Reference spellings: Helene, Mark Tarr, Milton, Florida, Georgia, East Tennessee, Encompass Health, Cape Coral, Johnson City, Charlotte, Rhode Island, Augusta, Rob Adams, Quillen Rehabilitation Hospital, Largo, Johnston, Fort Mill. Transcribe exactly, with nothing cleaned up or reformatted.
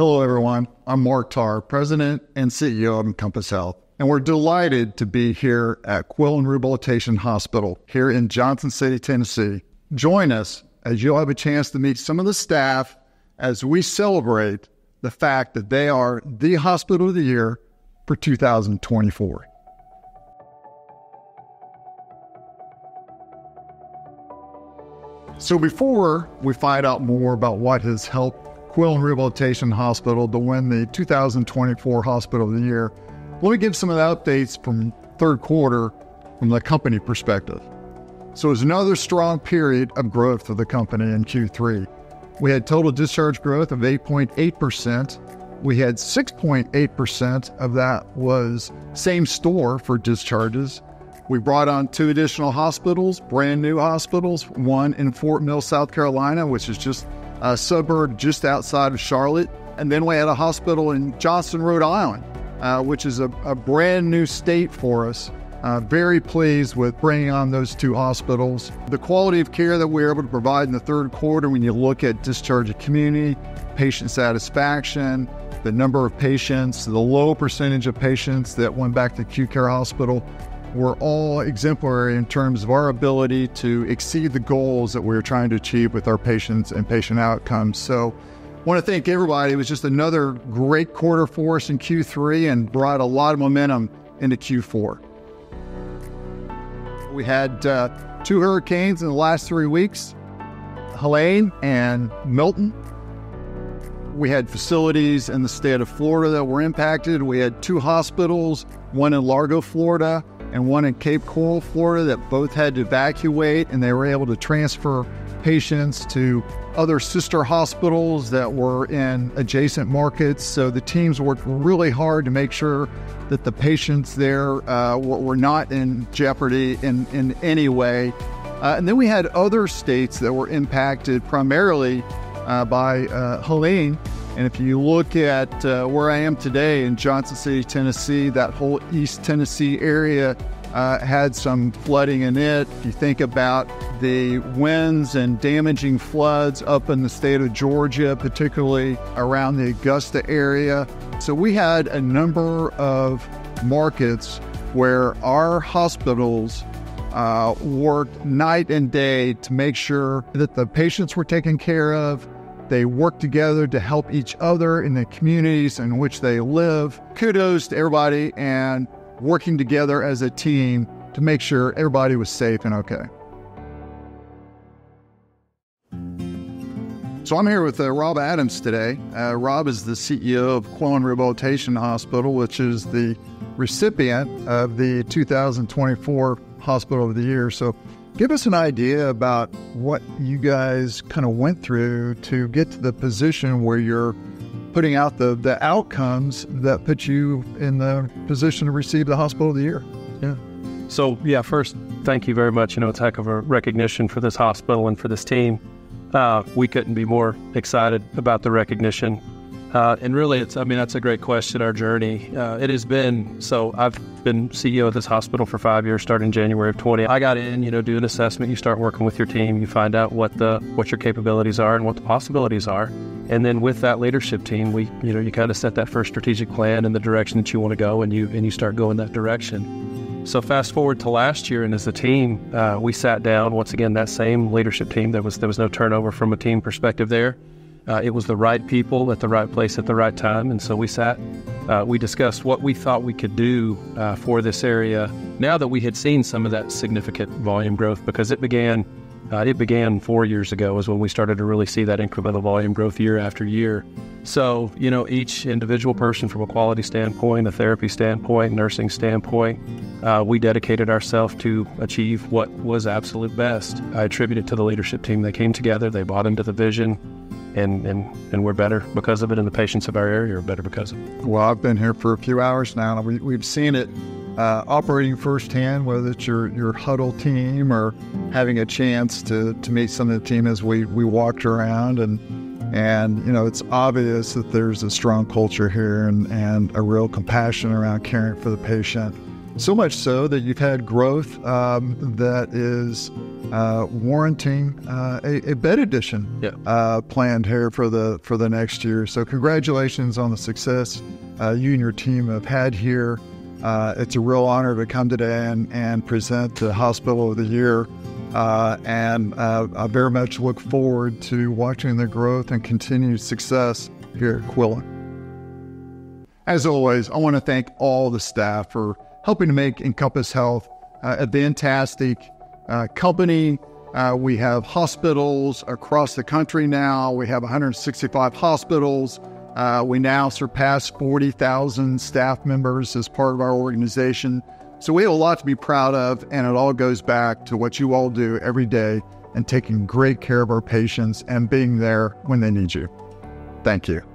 Hello, everyone. I'm Mark Tarr, President and C E O of Encompass Health, and we're delighted to be here at Quillen Rehabilitation Hospital here in Johnson City, Tennessee. Join us as you'll have a chance to meet some of the staff as we celebrate the fact that they are the Hospital of the Year for two thousand twenty-four. So before we find out more about what has helped Quillen Rehabilitation Hospital to win the two thousand twenty-four Hospital of the Year, let me give some of the updates from third quarter from the company perspective. So it was another strong period of growth for the company in Q three. We had total discharge growth of eight point eight percent. We had six point eight percent of that was same store for discharges. We brought on two additional hospitals, brand new hospitals, one in Fort Mill, South Carolina, which is just a suburb just outside of Charlotte. And then we had a hospital in Johnston, Rhode Island, uh, which is a, a brand new state for us. Uh, very pleased with bringing on those two hospitals. The quality of care that we were able to provide in the third quarter, when you look at discharge of community, patient satisfaction, the number of patients, the low percentage of patients that went back to acute care hospital, were all exemplary in terms of our ability to exceed the goals that we were trying to achieve with our patients and patient outcomes. So I want to thank everybody. It was just another great quarter for us in Q three and brought a lot of momentum into Q four. We had uh, two hurricanes in the last three weeks, Helene and Milton. We had facilities in the state of Florida that were impacted. We had two hospitals, one in Largo, Florida, and one in Cape Coral, Florida, that both had to evacuate, and they were able to transfer patients to other sister hospitals that were in adjacent markets. So the teams worked really hard to make sure that the patients there uh, were not in jeopardy in, in any way. Uh, and then we had other states that were impacted primarily uh, by uh, Helene. And if you look at uh, where I am today in Johnson City, Tennessee, that whole East Tennessee area Uh, had some flooding in it. If you think about the winds and damaging floods up in the state of Georgia, particularly around the Augusta area. So we had a number of markets where our hospitals uh, worked night and day to make sure that the patients were taken care of. They work together to help each other in the communities in which they live. Kudos to everybody and working together as a team to make sure everybody was safe and okay. So I'm here with uh, Rob Adams today. Uh, Rob is the C E O of Quillen Rehabilitation Hospital, which is the recipient of the two thousand twenty-four Hospital of the Year. So give us an idea about what you guys kind of went through to get to the position where you're putting out the, the outcomes that put you in the position to receive the Hospital of the Year. Yeah. So, yeah, first, thank you very much. You know, it's a heck of a recognition for this hospital and for this team. Uh, we couldn't be more excited about the recognition. Uh, and really, it's I mean, that's a great question, our journey. Uh, it has been, so I've been C E O of this hospital for five years, starting January of twenty. I got in, you know, do an assessment, you start working with your team, you find out what the what your capabilities are and what the possibilities are. And then with that leadership team, we, you know, you kind of set that first strategic plan and the direction that you want to go, and you and you start going that direction. So fast forward to last year, and as a team, uh, we sat down, once again, that same leadership team. There was, there was no turnover from a team perspective there. Uh, it was the right people at the right place at the right time. And so we sat, uh, we discussed what we thought we could do uh, for this area now that we had seen some of that significant volume growth, because it began uh, it began four years ago is when we started to really see that incremental volume growth year after year. So, you know, each individual person from a quality standpoint, a therapy standpoint, nursing standpoint, uh, we dedicated ourselves to achieve what was absolute best. I attribute it to the leadership team. They came together, they bought into the vision. And, and and we're better because of it, and the patients of our area are better because of it. Well, I've been here for a few hours now, and we, we've seen it uh, operating firsthand, whether it's your, your huddle team or having a chance to, to meet some of the team as we, we walked around. And, and, you know, it's obvious that there's a strong culture here and, and a real compassion around caring for the patient. So much so that you've had growth um, that is uh, warranting uh, a, a bed addition yeah. uh, planned here for the for the next year. So congratulations on the success uh, you and your team have had here. Uh, it's a real honor to come today and, and present the Hospital of the Year. Uh, and uh, I very much look forward to watching the growth and continued success here at Quillen. As always, I want to thank all the staff for helping to make Encompass Health uh, a fantastic uh, company. Uh, we have hospitals across the country now. We have one hundred sixty-five hospitals. Uh, we now surpass forty thousand staff members as part of our organization. So we have a lot to be proud of, and it all goes back to what you all do every day and taking great care of our patients and being there when they need you. Thank you.